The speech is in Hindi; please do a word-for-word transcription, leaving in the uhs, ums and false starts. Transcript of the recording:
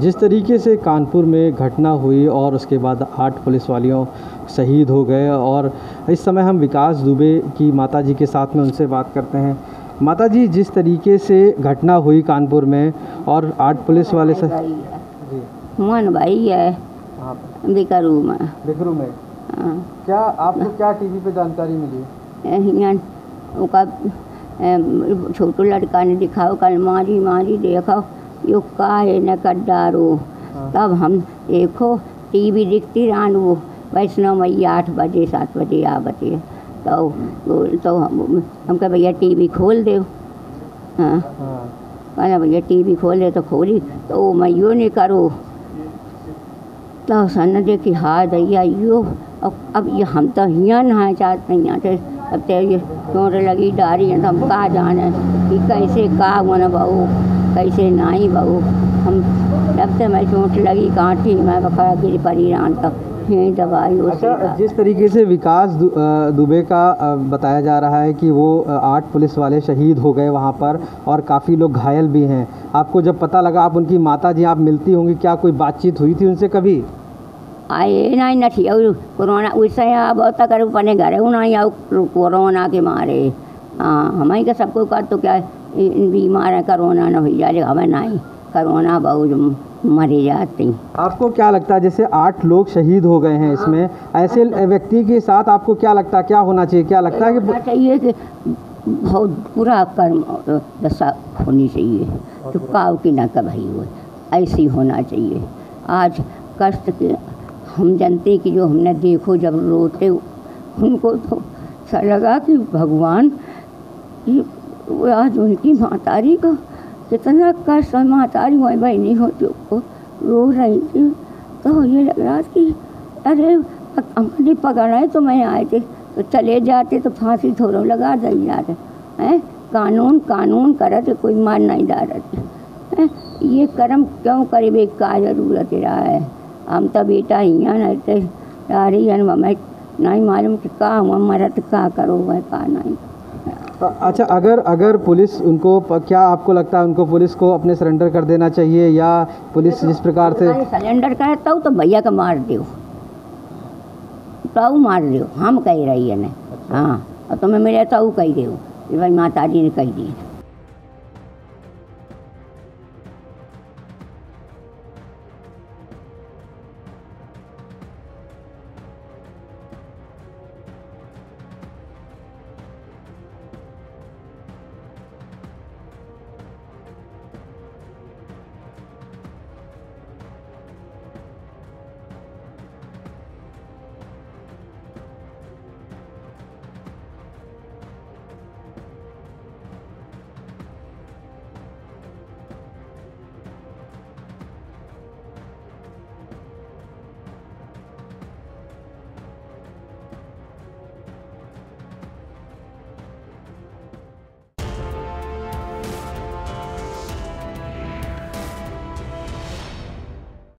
जिस तरीके से कानपुर में घटना हुई और उसके बाद आठ पुलिस वालियों शहीद हो गए। और इस समय हम विकास दुबे की माताजी के साथ में उनसे बात करते हैं। माताजी, जिस तरीके से घटना हुई कानपुर में और आठ पुलिस वाले से मन भाई है बिकरू में बिकरू में क्या आपको क्या टीवी पे जानकारी मिली? उसका छोटो लड़का ने दिखाओ कल मारी मारी देखो यो का है न कड्डारो। तब हम देखो टीवी दिखती रान वो वैष्णो मैया आठ बजे सात बजे आ बजे तो तो हम हम कह भैया टीवी खोल दे। हाँ कहना भैया टीवी खोल दे तो खोली तो मैयो नहीं करो तो सन देखी हार भैया यो। अब ये हम तो यहाँ नहा चाहते यहाँ से अब तेरे चोट लगी डारी है तो हम कहाँ जाना कि कैसे का बना बहू कैसे ना ही बहू हम जब से मैं चोट लगी कांठी मैं बखरा गिर पड़ी रान तक यही दवाई। अच्छा, जिस तरीके से विकास दु, दुबे का बताया जा रहा है कि वो आठ पुलिस वाले शहीद हो गए वहाँ पर और काफ़ी लोग घायल भी हैं, आपको जब पता लगा आप उनकी माता जी आप मिलती होंगी, क्या कोई बातचीत हुई थी उनसे कभी? आए ना नठी और कोरोना उससे आप तक अपने घर नहीं आओ कोरोना के मारे। हाँ हमारे का सबको कर तो क्या बीमार है कोरोना ना हो जाए हमें नहीं कोरोना बहुत मरे जाते। आपको क्या लगता है जैसे आठ लोग शहीद हो गए हैं इसमें ऐसे व्यक्ति के साथ आपको क्या लगता है क्या होना चाहिए? क्या लगता है कि चाहिए कि बहुत बुरा कर्म दशा होनी चाहिए चुपकाव की ना कभी हो ऐसी होना चाहिए। आज कष्ट के हम जानते कि जो हमने देखो जब रोते उनको तो ऐसा लगा कि भगवान आज उनकी मातारी का कितना कष्ट और मातारी हुआ भाई नहीं होती को रो रही थी तो ये लग रहा कि अरे हमने पकड़ा है तो मैं आए थे तो चले जाते तो फांसी थोड़ा लगा दी जा रहे हैं कानून कानून करा थे कोई मार नहीं जा रहे थे। ये कर्म क्यों करे बे का जरूरत रहा है। हम तो बेटा यहाँ रहते सारी जन हमें नहीं मालूम कि का हुआ मरत का करो है का नहीं। अच्छा, अगर अगर पुलिस उनको क्या आपको लगता है उनको पुलिस को अपने सरेंडर कर देना चाहिए या पुलिस जिस प्रकार से सरेंडर करे तो तो भैया का मार दो तो मार दो हम कह रही है ना। हाँ और तुम्हें मेरे तो कह दो भाई माता जी ने कह दी।